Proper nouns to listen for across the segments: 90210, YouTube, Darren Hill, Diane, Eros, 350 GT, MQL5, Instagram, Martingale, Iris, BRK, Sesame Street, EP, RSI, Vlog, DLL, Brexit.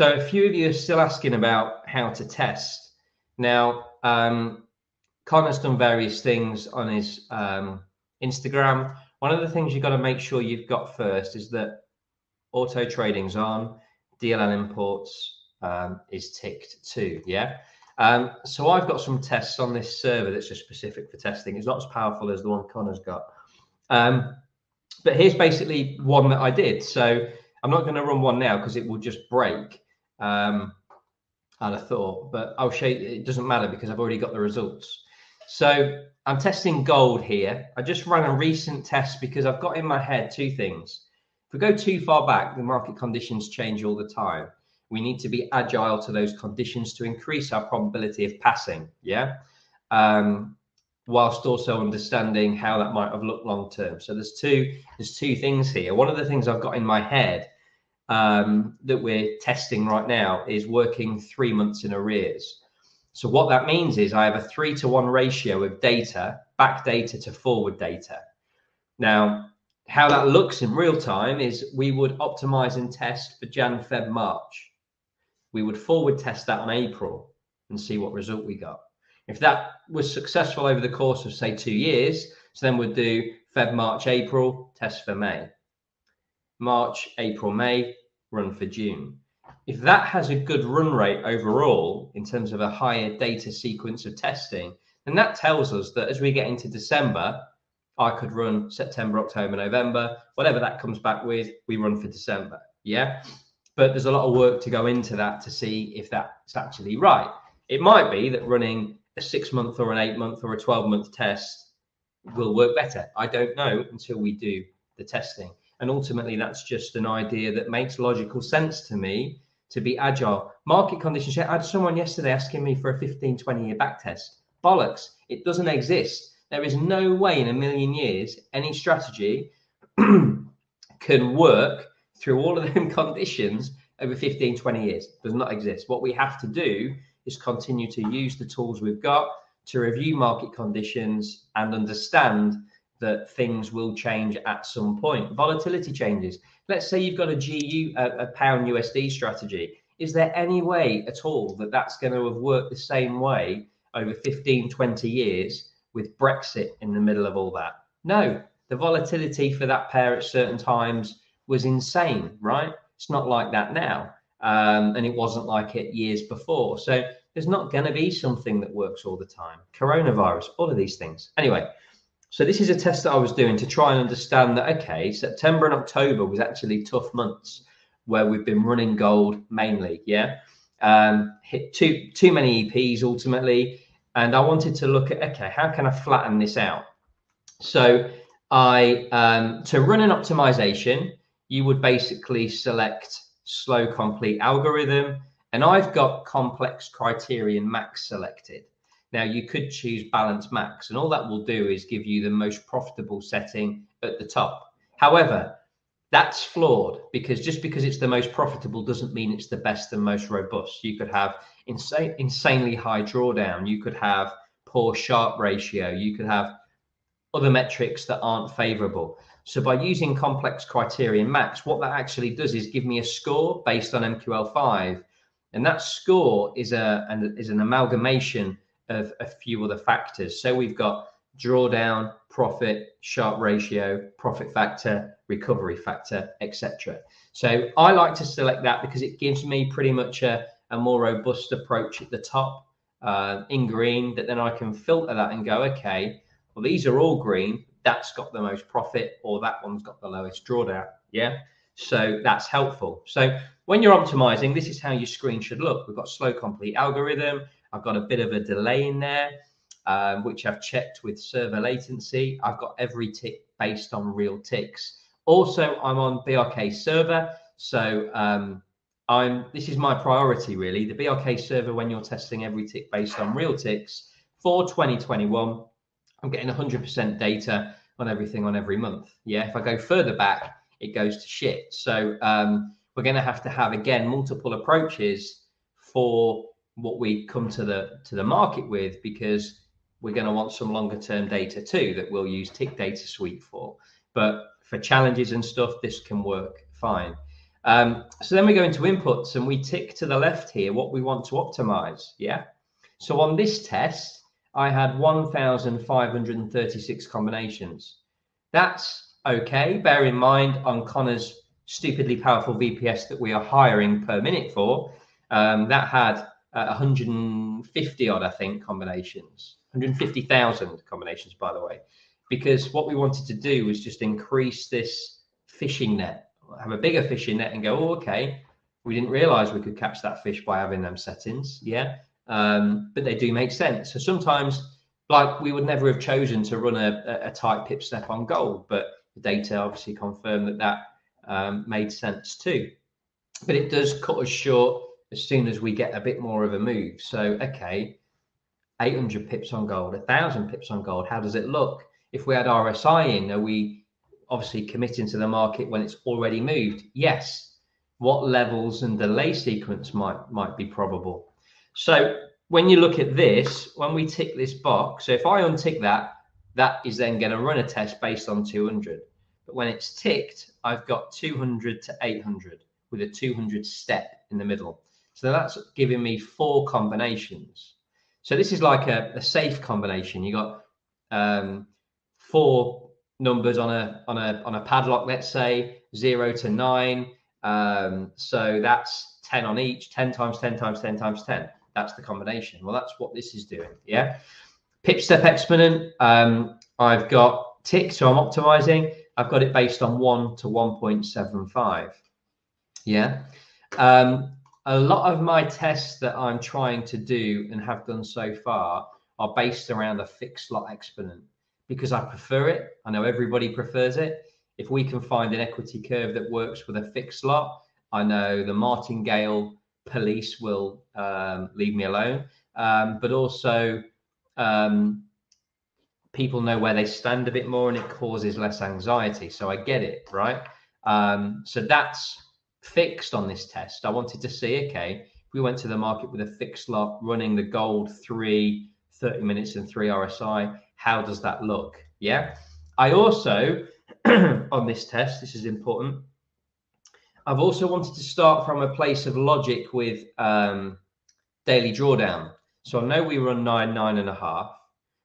So a few of you are still asking about how to test. Now, Connor's done various things on his Instagram. One of the things you've got to make sure you've got first is that auto trading's on, DLL imports is ticked too, yeah? So I've got some tests on this server that's just specific for testing. It's not as powerful as the one Connor's got. But here's basically one that I did. So I'm not going to run one now because it will just break out of thought, but I'll show you, it doesn't matter because I've already got the results. So I'm testing gold here. I just ran a recent test because I've got in my head two things. If we go too far back, the market conditions change all the time. We need to be agile to those conditions to increase our probability of passing, yeah? Whilst also understanding how that might have looked long term. So there's two things here. One of the things I've got in my head that we're testing right now is working 3 months in arrears. So what that means is I have a 3-to-1 ratio of data, back data to forward data. Now, how that looks in real time is we would optimize and test for Jan, Feb, March. We would forward test that on April and see what result we got. If that was successful over the course of, say, 2 years, so then we'd do Feb, March, April, test for May. March, April, May, run for June. If that has a good run rate overall in terms of a higher data sequence of testing, then that tells us that as we get into December, I could run September, October, November, whatever that comes back with, we run for December, yeah? But there's a lot of work to go into that to see if that's actually right. It might be that running a 6-month or an 8-month or a 12-month test will work better. I don't know until we do the testing. And ultimately, that's just an idea that makes logical sense to me to be agile. Market conditions. I had someone yesterday asking me for a 15, 20-year back test. Bollocks. It doesn't exist. There is no way in a million years any strategy can work through all of them conditions over 15, 20 years. It does not exist. What we have to do is continue to use the tools we've got to review market conditions and understand that things will change at some point. Volatility changes. Let's say you've got a pound USD strategy. Is there any way at all that that's going to have worked the same way over 15, 20 years with Brexit in the middle of all that? No, the volatility for that pair at certain times was insane, right? It's not like that now. And it wasn't like it years before. So there's not going to be something that works all the time. Coronavirus, all of these things. Anyway, so this is a test that I was doing to try and understand that, okay, September and October was actually tough months where we've been running gold mainly, yeah? Hit too many EPs ultimately. And I wanted to look at, okay, how can I flatten this out? So I, to run an optimization, you would basically select slow complete algorithm, and I've got complex criterion max selected. Now you could choose balance max, and all that will do is give you the most profitable setting at the top. However, that's flawed, because just because it's the most profitable doesn't mean it's the best and most robust. You could have insanely high drawdown, you could have poor sharp ratio, you could have other metrics that aren't favorable. So by using complex criterion max, what that actually does is give me a score based on MQL5. And that score is an amalgamation of a few other factors. So we've got drawdown, profit, sharp ratio, profit factor, recovery factor, etc. So I like to select that because it gives me pretty much a more robust approach at the top in green, that then I can filter that and go, okay, well, these are all green. That's got the most profit, or that one's got the lowest drawdown, yeah? So that's helpful. So when you're optimizing, this is how your screen should look. We've got slow complete algorithm. I've got a bit of a delay in there, which I've checked with server latency. I've got every tick based on real ticks. Also, I'm on BRK server. So this is my priority, really. The BRK server, when you're testing every tick based on real ticks, for 2021, I'm getting 100% data on everything on every month. Yeah, if I go further back, it goes to shit. So we're going to have, again, multiple approaches for what we come to the market with, because we're going to want some longer term data too that we'll use Tick Data Suite for. But for challenges and stuff, this can work fine. So then we go into inputs and we tick to the left here what we want to optimize. Yeah. So on this test, I had 1,536 combinations. That's okay. Bear in mind on Connor's stupidly powerful VPS that we are hiring per minute for, that had 150 odd, I think, combinations, 150,000 combinations, by the way, because what we wanted to do was just increase this fishing net, have a bigger fishing net and go, oh, okay, we didn't realize we could catch that fish by having them settings. Yeah. But they do make sense. So sometimes, like, we would never have chosen to run a tight pip step on goal, but the data obviously confirmed that that made sense too. But it does cut us short as soon as we get a bit more of a move. So, okay, 800 pips on gold, 1,000 pips on gold. How does it look? If we had RSI in, are we obviously committing to the market when it's already moved? Yes. What levels and delay sequence might be probable? So when you look at this, when we tick this box, so if I untick that, that is then going to run a test based on 200. But when it's ticked, I've got 200 to 800 with a 200 step in the middle. So that's giving me 4 combinations. So this is like a safe combination. You got 4 numbers on a padlock, let's say 0 to 9. So that's 10 on each, 10 times 10 times 10 times 10. That's the combination. Well, that's what this is doing. Yeah. Pip step exponent. I've got tick, so I'm optimizing. I've got it based on 1 to 1.75. Yeah. A lot of my tests that I'm trying to do and have done so far are based around a fixed lot exponent because I prefer it. I know everybody prefers it. If we can find an equity curve that works with a fixed lot, I know the Martingale police will leave me alone, but also people know where they stand a bit more and it causes less anxiety. So I get it, right? So that's fixed on this test. I wanted to see, okay, if we went to the market with a fixed lot running the gold 30 minutes and 3 RSI, how does that look? Yeah. I also, on this test, this is important, I've also wanted to start from a place of logic with daily drawdown. So I know we run 9, 9.5,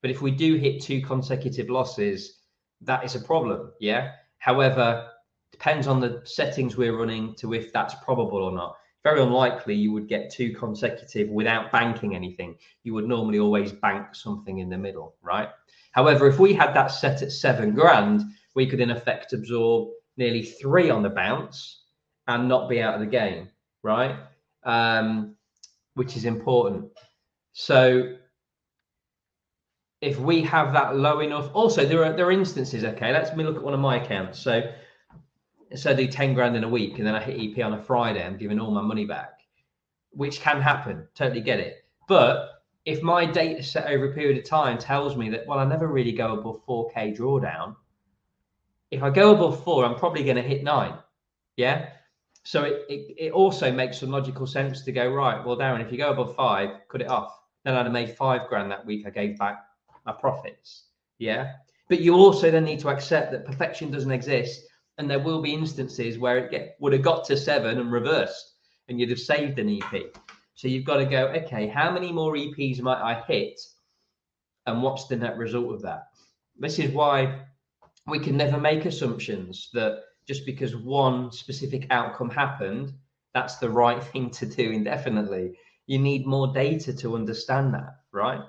but if we do hit 2 consecutive losses, that is a problem. Yeah. However, depends on the settings we're running to if that's probable or not. Very unlikely you would get 2 consecutive without banking anything. You would normally always bank something in the middle, right? However, if we had that set at $7,000, we could in effect absorb nearly 3 on the bounce and not be out of the game, right? Which is important. So if we have that low enough, also there are instances, okay, let me look at one of my accounts. So I do 10 grand in a week and then I hit EP on a Friday, I'm giving all my money back, which can happen, totally get it. But if my data set over a period of time tells me that, well, I never really go above 4K drawdown, if I go above 4, I'm probably going to hit 9. Yeah. So it also makes some logical sense to go, right, well, Darren, if you go above 5, cut it off. Then I'd have made 5 grand that week. I gave back my profits. Yeah. But you also then need to accept that perfection doesn't exist. And there will be instances where it would have got to 7 and reversed and you'd have saved an EP. So you've got to go, okay, how many more EPs might I hit? And what's the net result of that? This is why we can never make assumptions that just because one specific outcome happened, that's the right thing to do indefinitely. You need more data to understand that, right?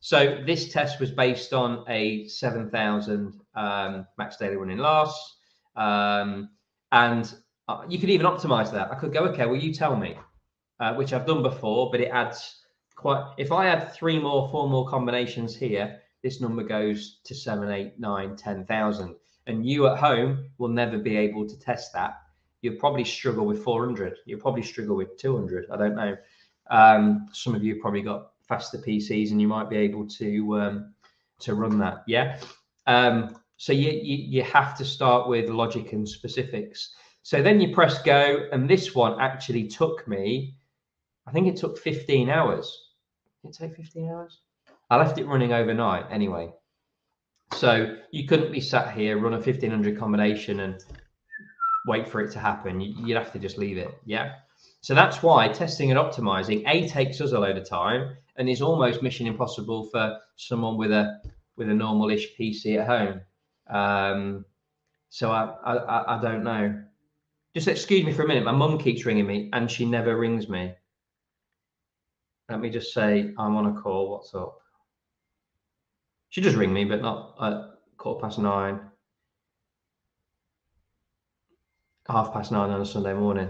So this test was based on a 7,000 max daily running loss. And you could even optimize that. I could go, okay, well, you tell me, which I've done before, but it adds quite, if I add 3 more, 4 more combinations here, this number goes to 7, 8, 9, 10,000. And you at home will never be able to test that. You'll probably struggle with 400. You'll probably struggle with 200. I don't know. Some of you probably got faster PCs and you might be able to run that. Yeah. So you have to start with logic and specifics. So then you press go. And this one actually took me, I think it took 15 hours. Did it take 15 hours? I left it running overnight anyway. So you couldn't be sat here, run a 1,500 combination and wait for it to happen. You'd have to just leave it. Yeah. So that's why testing and optimizing, A, takes us a load of time and is almost mission impossible for someone with a normal-ish PC at home. So I don't know. Just excuse me for a minute. My mum keeps ringing me and she never rings me. Let me just say I'm on a call. What's up? She does ring me, but not at 9:15, 9:30 on a Sunday morning.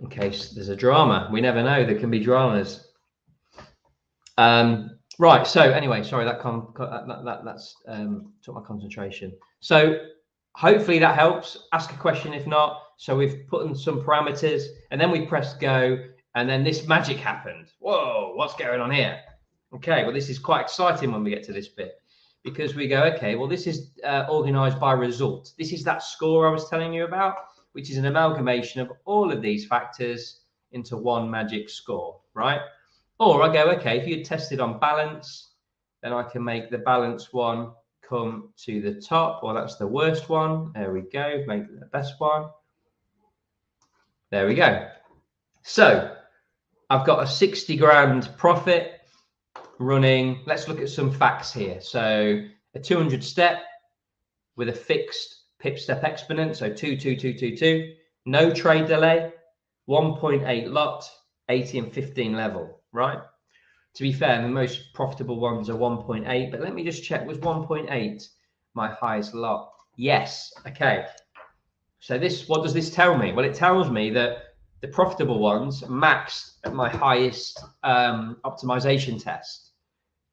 In case there's a drama. We never know. There can be dramas. Right. So anyway, sorry, that took my concentration. So hopefully that helps. Ask a question if not. So we've put in some parameters and then we pressed go and then this magic happened. Whoa, what's going on here? Okay, well, this is quite exciting when we get to this bit because we go, okay, well, this is organized by result. This is that score I was telling you about, which is an amalgamation of all of these factors into one magic score, right? Or I go, okay, if you tested on balance, then I can make the balance one come to the top. Well, that's the worst one. There we go. Make it the best one. There we go. So I've got a 60 grand profit running. Let's look at some facts here. So a 200 step with a fixed pip step exponent, so 2, 2, 2, 2, 2, no trade delay, 1.8 lot, 80 and 15 level, right? To be fair, the most profitable ones are 1.8, but let me just check, was 1.8 my highest lot? Yes. Okay, so this, what does this tell me? Well, it tells me that the profitable ones maxed at my highest optimization test.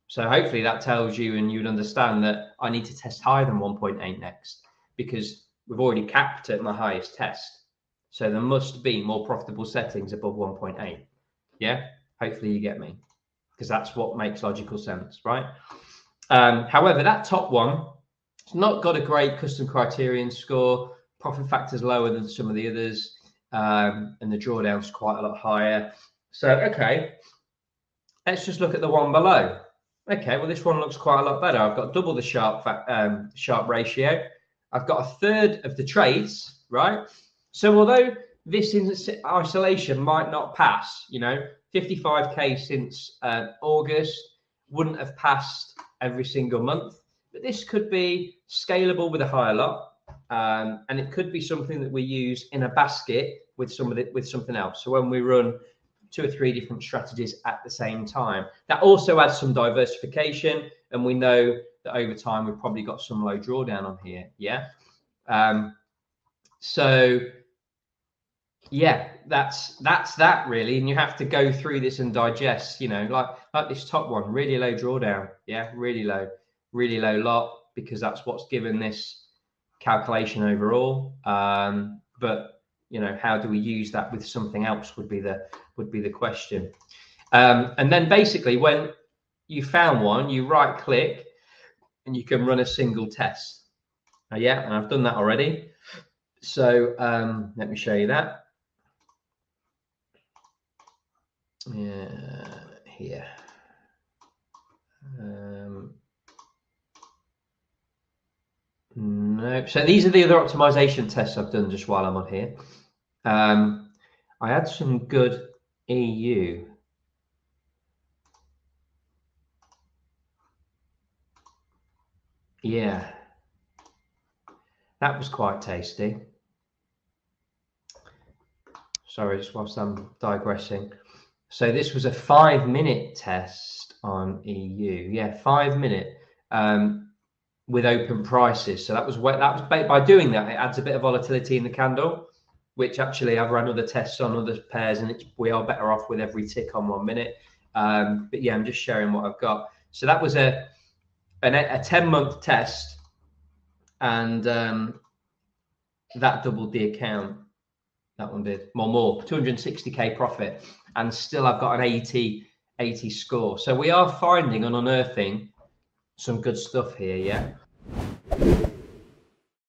So hopefully that tells you and you'd understand that I need to test higher than 1.8 next, because we've already capped at my highest test. So there must be more profitable settings above 1.8. Yeah, hopefully you get me, because that's what makes logical sense, right? However, that top one, it's not got a great custom criterion score, profit factor's lower than some of the others, and the drawdown's quite a lot higher. So, okay, let's just look at the one below. Okay, well, this one looks quite a lot better. I've got double the sharp ratio. I've got a third of the trades, right? So although this in isolation might not pass, you know, 55K since August wouldn't have passed every single month, but this could be scalable with a higher lot, and it could be something that we use in a basket with something else. So when we run 2 or 3 different strategies at the same time, that also adds some diversification, and we know that over time we've probably got some low drawdown on here. Yeah. So yeah, that's that really. And you have to go through this and digest, you know, like this top one, really low drawdown. Yeah, really low lot, because that's what's given this calculation overall. But you know, how do we use that with something else would be the question. And then basically when you found one, you right click and you can run a single test. Yeah, and I've done that already. So let me show you that. Yeah, here. No, so these are the other optimization tests I've done just while I'm on here. I had some good EU. Yeah, that was quite tasty. Sorry, just whilst I'm digressing. So this was a 5-minute test on EU. Yeah, 5-minute with open prices. So that was by doing that, it adds a bit of volatility in the candle, which actually I've run other tests on other pairs, and we are better off with every tick on 1 minute. But yeah, I'm just sharing what I've got. So that was a 10-month test, and that doubled the account. That one did more 260K profit, and still I've got an 80 score. So we are finding and unearthing some good stuff here. Yeah.